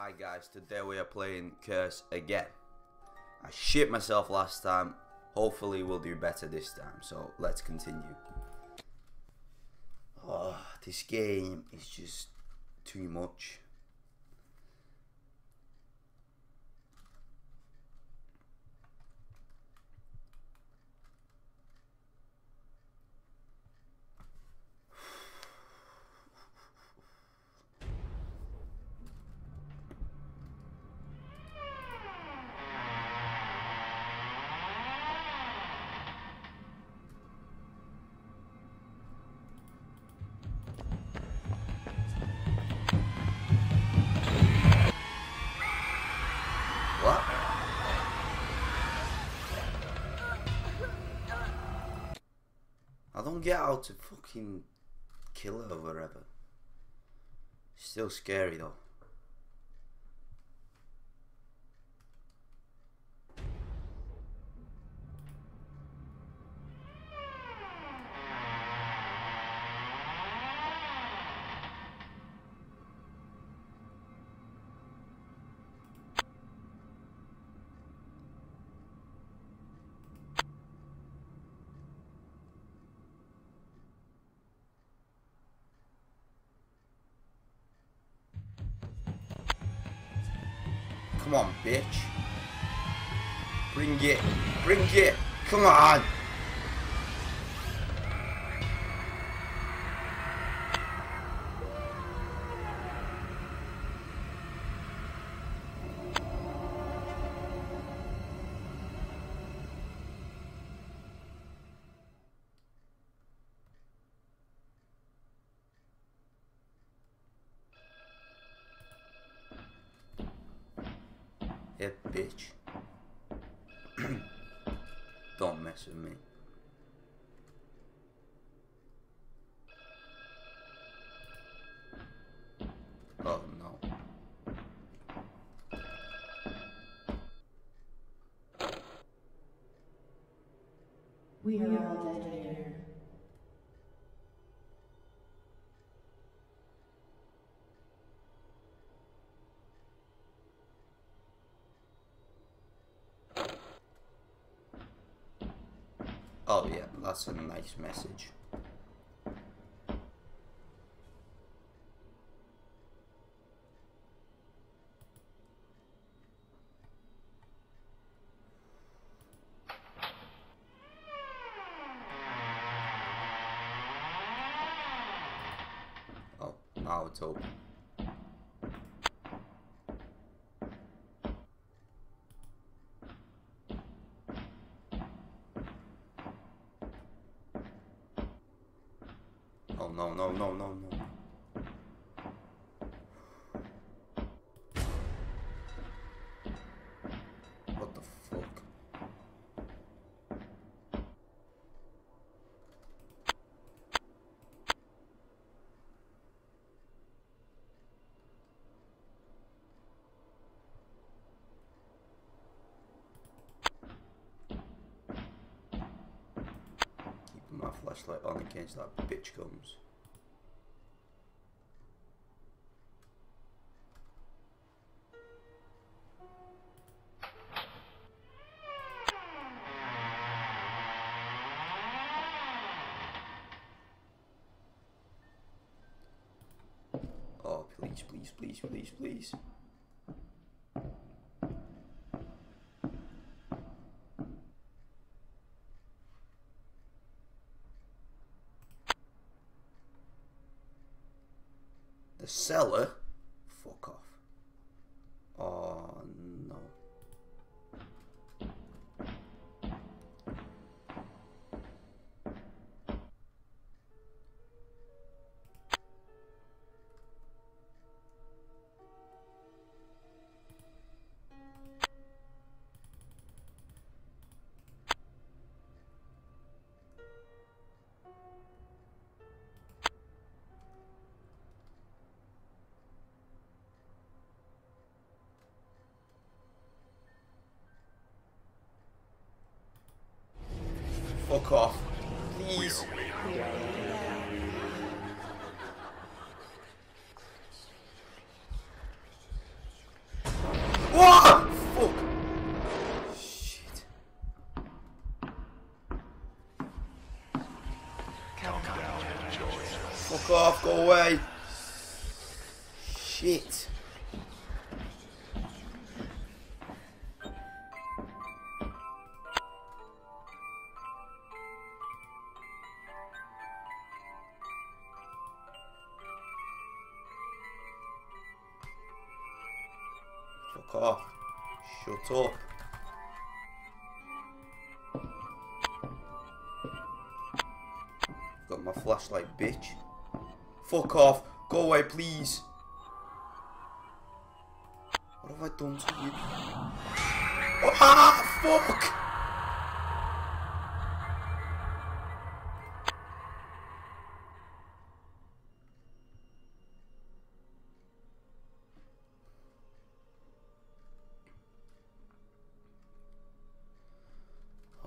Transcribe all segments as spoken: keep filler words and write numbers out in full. Hi guys, today we are playing Curse again. I shit myself last time, hopefully we'll do better this time, so let's continue. Oh, this game is just too much. I don't get how to fucking kill her or whatever. Still scary though. Come on, bitch. Bring it. Bring it. Come on. Yeah, bitch. Don't mess with me. Oh no. We are all dead here. Oh yeah, that's a nice message. Oh, now it's open. No, no, no, no, no. What the fuck? Keep my flashlight on in case that bitch comes. Please, please, please, please, please. The cellar? Fuck off. Oh no. Fuck off, please. off, go away. Shit. Fuck off. Shut up. Got my flashlight, bitch. Fuck off. Go away, please. What have I done to you? Oh, ah, fuck!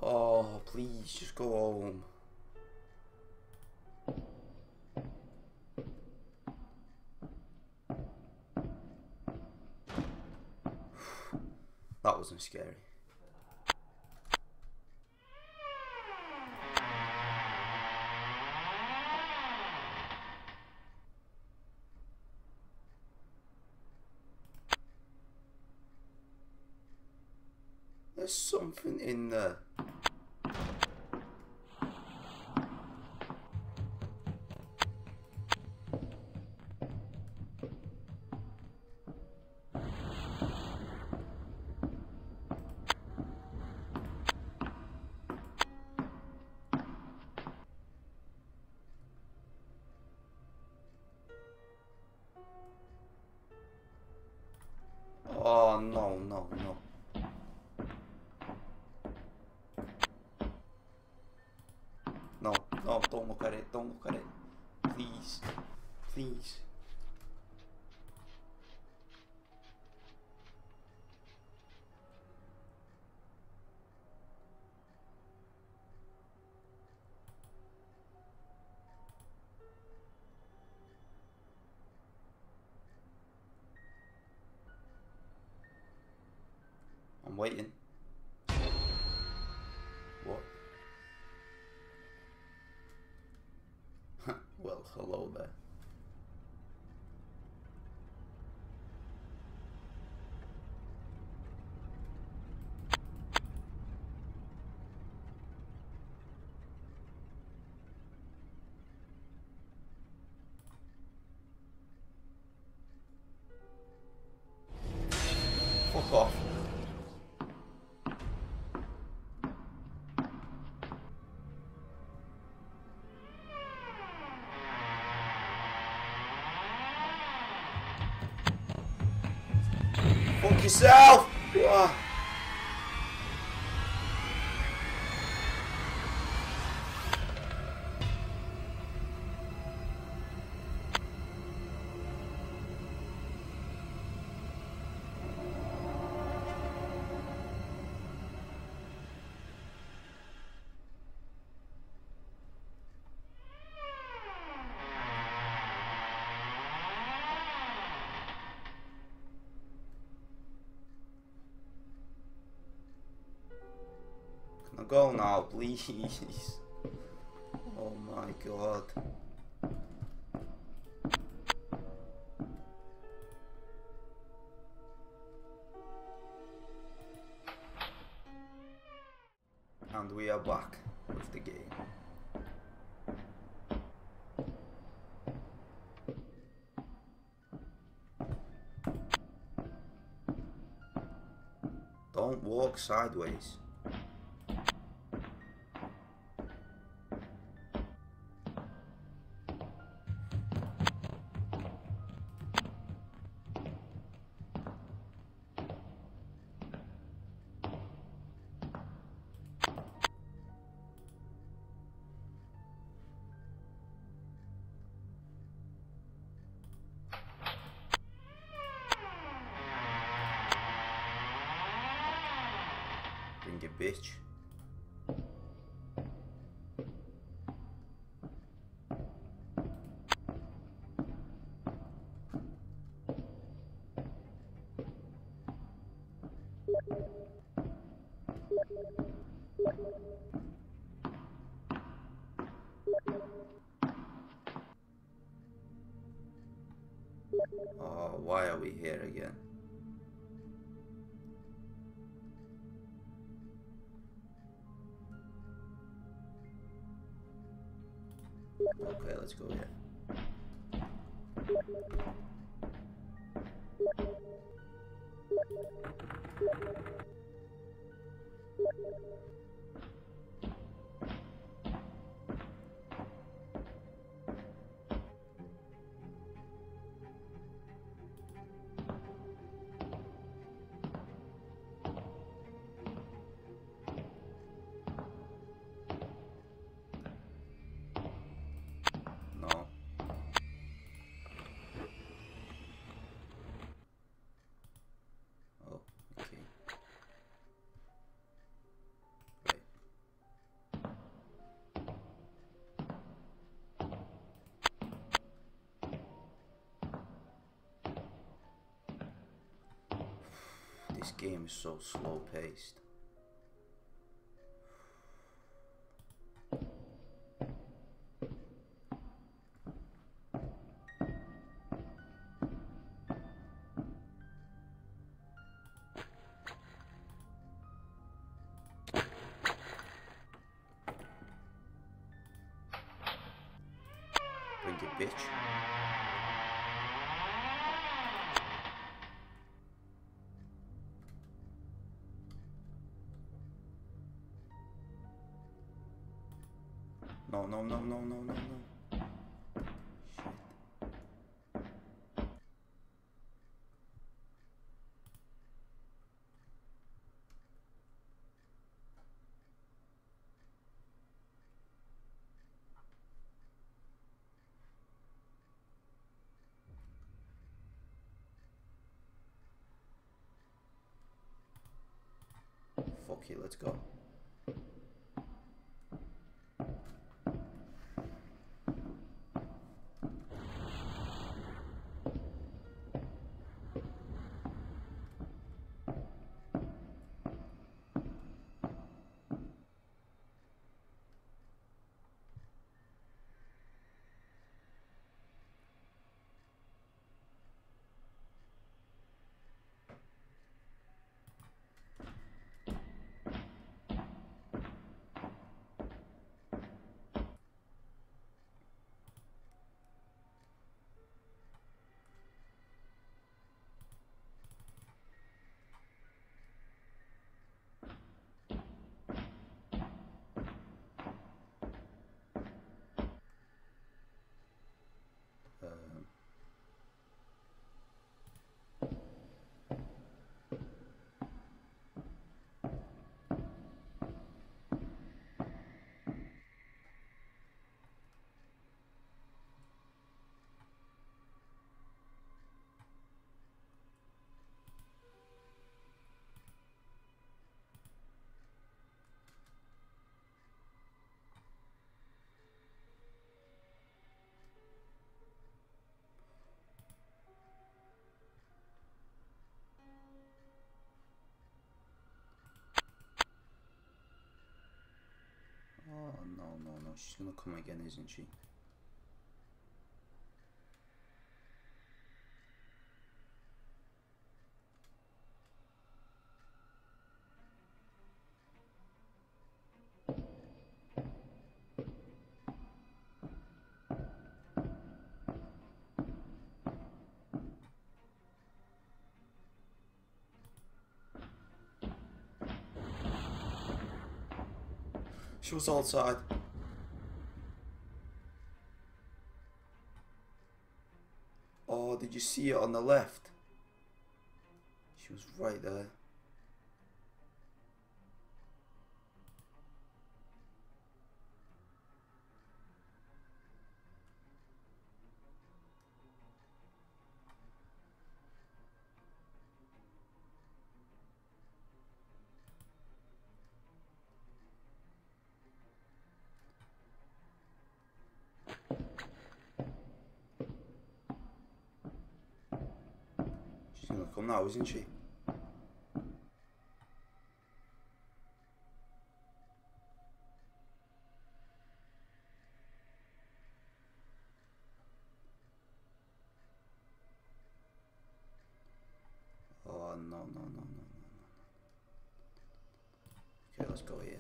Oh, please, just go home. That wasn't scary. There's something in there. Oh, no, no, no. No, no, don't look at it, don't look at it. Please, please. I'm waiting. What? Well, hello there. Fuck off. Fuck yourself! Oh. Go now, please. Oh my god. And we are back with the game. Don't walk sideways. You bitch. we here again? Okay, let's go here. This game is so slow paced. Bring it, bitch. No, no, no, no, no, no, no. Shit. Fuck it, let's go. She's gonna come again, isn't she? She was outside. Did you see it on the left? She was right there. Come now, isn't she? no, no, no, no. Okay, let's go here.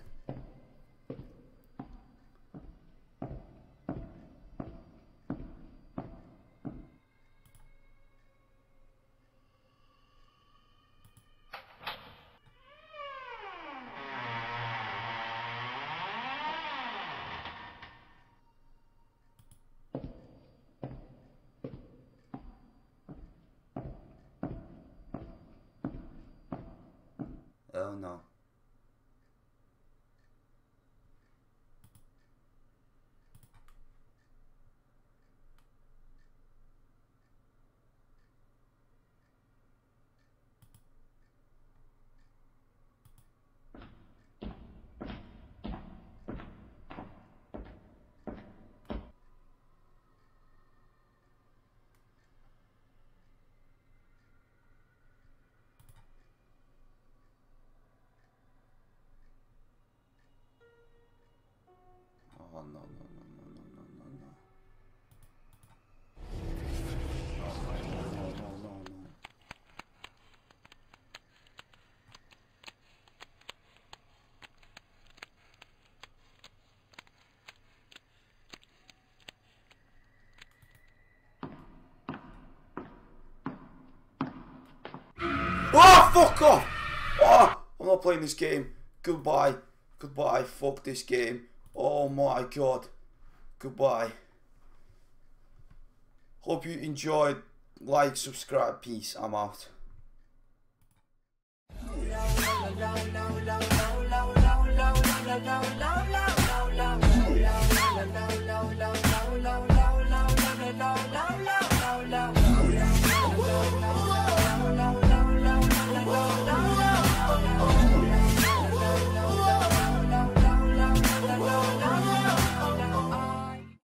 Oh no. Oh no, no, no, no, no, no, no, no. Oh no, no, no, no, no. Oh, fuck off! Oh, I'm not playing this game. Goodbye. Goodbye. Fuck this game. Oh my god. Goodbye. Hope you enjoyed. Like, subscribe, peace. I'm out.